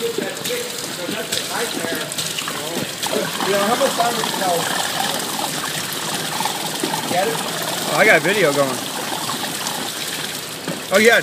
get that fixed, because that's a nightmare. You know, how much time would you know? Get it? Oh, I got video going. Oh, yeah.